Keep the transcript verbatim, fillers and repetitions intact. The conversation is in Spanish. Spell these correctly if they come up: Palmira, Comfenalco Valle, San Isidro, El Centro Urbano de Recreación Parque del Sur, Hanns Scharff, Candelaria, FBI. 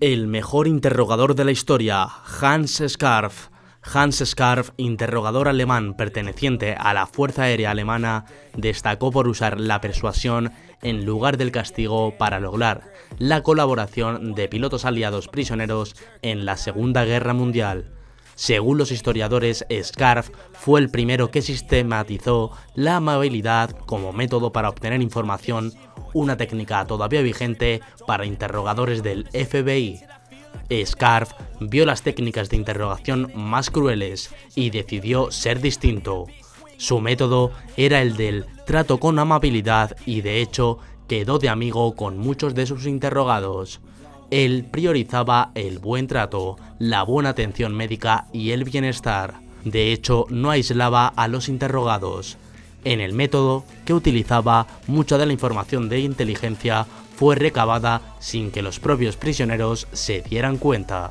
El mejor interrogador de la historia, Hanns Scharff. Hanns Scharff, interrogador alemán perteneciente a la Fuerza Aérea Alemana, destacó por usar la persuasión en lugar del castigo para lograr la colaboración de pilotos aliados prisioneros en la Segunda Guerra Mundial. Según los historiadores, Scharff fue el primero que sistematizó la amabilidad como método para obtener información, una técnica todavía vigente para interrogadores del F B I. Scharff vio las técnicas de interrogación más crueles y decidió ser distinto. Su método era el del trato con amabilidad y de hecho quedó de amigo con muchos de sus interrogados. Él priorizaba el buen trato, la buena atención médica y el bienestar. De hecho, no aislaba a los interrogados. En el método que utilizaba, mucha de la información de inteligencia fue recabada sin que los propios prisioneros se dieran cuenta.